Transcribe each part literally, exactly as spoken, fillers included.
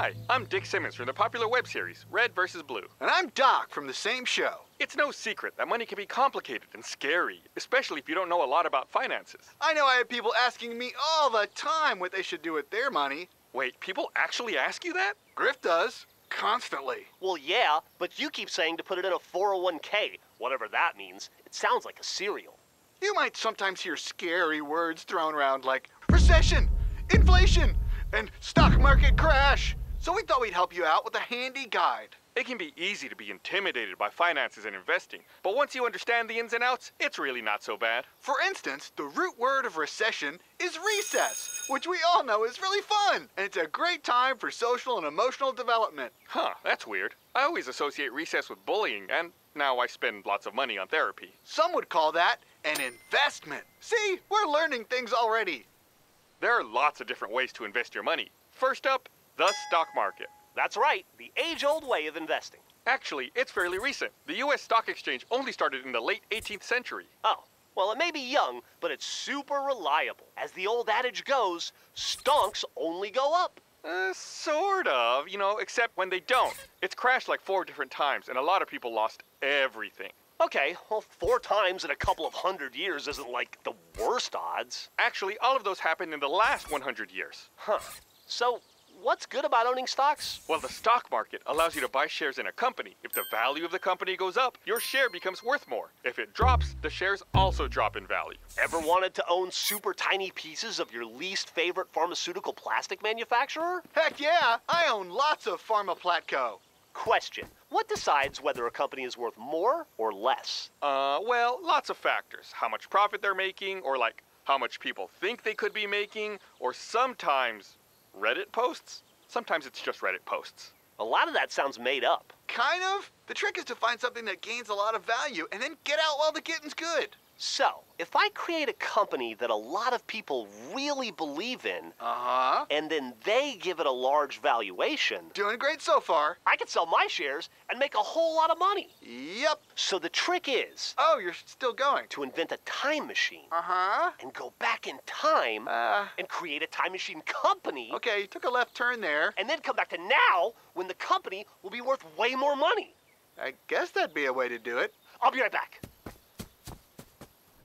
Hi, I'm Dick Simmons from the popular web series, Red versus. Blue. And I'm Doc from the same show. It's no secret that money can be complicated and scary, especially if you don't know a lot about finances. I know I have people asking me all the time what they should do with their money. Wait, people actually ask you that? Griff does. Constantly. Well, yeah, but you keep saying to put it in a four oh one K, whatever that means. It sounds like a cereal. You might sometimes hear scary words thrown around like recession, inflation, and stock market crash. So we thought we'd help you out with a handy guide. It can be easy to be intimidated by finances and investing, but once you understand the ins and outs, it's really not so bad. For instance, the root word of recession is recess, which we all know is really fun, and it's a great time for social and emotional development. Huh, that's weird. I always associate recess with bullying, and now I spend lots of money on therapy. Some would call that an investment. See, we're learning things already. There are lots of different ways to invest your money. First up, the stock market. That's right, the age-old way of investing. Actually, it's fairly recent. The U S Stock Exchange only started in the late eighteenth century. Oh, well, it may be young, but it's super reliable. As the old adage goes, stonks only go up. Uh, sort of, you know, except when they don't. It's crashed like four different times, and a lot of people lost everything. Okay, well, four times in a couple of hundred years isn't like the worst odds. Actually, all of those happened in the last one hundred years. Huh. So, what's good about owning stocks? Well, the stock market allows you to buy shares in a company. If the value of the company goes up, your share becomes worth more. If it drops, the shares also drop in value. Ever wanted to own super tiny pieces of your least favorite pharmaceutical plastic manufacturer? Heck yeah! I own lots of PharmaPlatco. Question: what decides whether a company is worth more or less? Uh, well, lots of factors. How much profit they're making, or like how much people think they could be making, or sometimes Reddit posts? Sometimes it's just Reddit posts. A lot of that sounds made up. Kind of. The trick is to find something that gains a lot of value and then get out while the getting's good. So, if I create a company that a lot of people really believe in, uh-huh, and then they give it a large valuation... Doing great so far. I could sell my shares and make a whole lot of money. Yep. So the trick is... Oh, you're still going. ...to invent a time machine. Uh-huh. And go back in time uh, and create a time machine company. Okay, you took a left turn there. And then come back to now when the company will be worth way more money. I guess that'd be a way to do it. I'll be right back.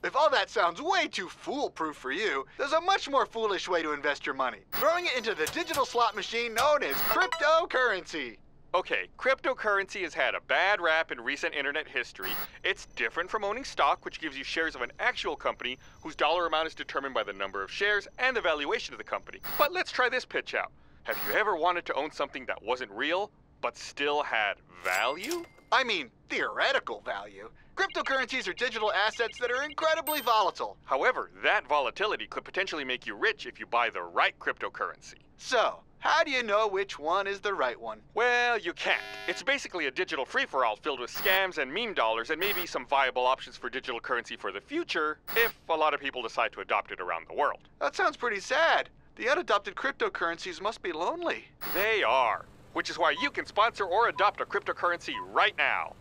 If all that sounds way too foolproof for you, there's a much more foolish way to invest your money. Throwing it into the digital slot machine known as cryptocurrency. Okay, cryptocurrency has had a bad rap in recent internet history. It's different from owning stock, which gives you shares of an actual company whose dollar amount is determined by the number of shares and the valuation of the company. But let's try this pitch out. Have you ever wanted to own something that wasn't real, but still had value? I mean, theoretical value. Cryptocurrencies are digital assets that are incredibly volatile. However, that volatility could potentially make you rich if you buy the right cryptocurrency. So, how do you know which one is the right one? Well, you can't. It's basically a digital free-for-all filled with scams and meme dollars and maybe some viable options for digital currency for the future if a lot of people decide to adopt it around the world. That sounds pretty sad. The unadopted cryptocurrencies must be lonely. They are. Which is why you can sponsor or adopt a cryptocurrency right now.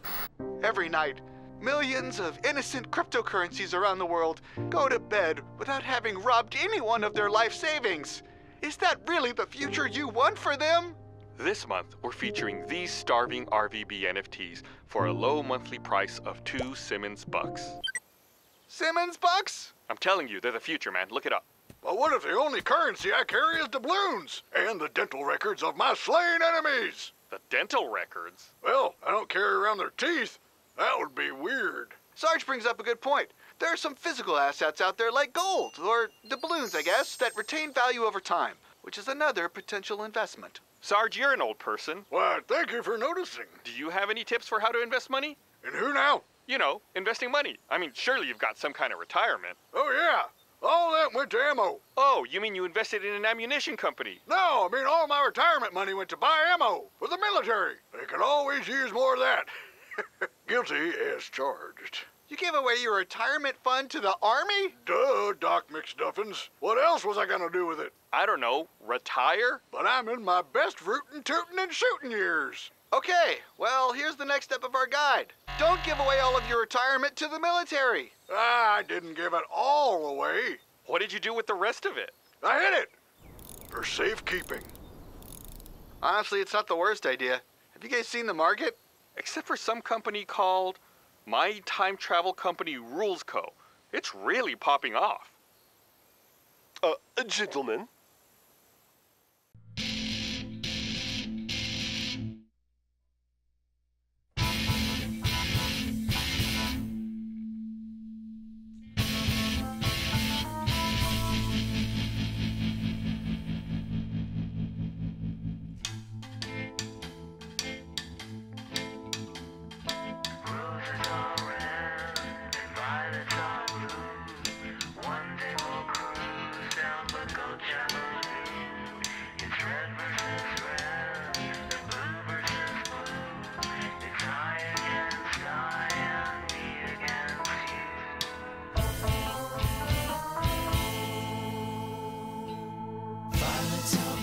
Every night, millions of innocent cryptocurrencies around the world go to bed without having robbed anyone of their life savings. Is that really the future you want for them? This month, we're featuring these starving R V B N F Ts for a low monthly price of two Simmons bucks. Simmons bucks? I'm telling you, they're the future, man. Look it up. But what if the only currency I carry is doubloons and the dental records of my slain enemies? The dental records? Well, I don't carry around their teeth. That would be weird. Sarge brings up a good point. There are some physical assets out there like gold, or doubloons, I guess, that retain value over time, which is another potential investment. Sarge, you're an old person. Why, thank you for noticing. Do you have any tips for how to invest money? In who now? You know, investing money. I mean, surely you've got some kind of retirement. Oh, yeah. All that went to ammo. Oh, you mean you invested in an ammunition company? No, I mean all my retirement money went to buy ammo for the military. They could always use more of that. Guilty as charged. You gave away your retirement fund to the Army? Duh, Doc McStuffins. What else was I gonna do with it? I don't know, retire? But I'm in my best rootin', tootin', and shootin' years. Okay, well, here's the next step of our guide. Don't give away all of your retirement to the military. I didn't give it all away. What did you do with the rest of it? I hid it for safekeeping. Honestly, it's not the worst idea. Have you guys seen the market? Except for some company called My Time Travel Company Rules Co. It's really popping off. Uh, gentlemen. So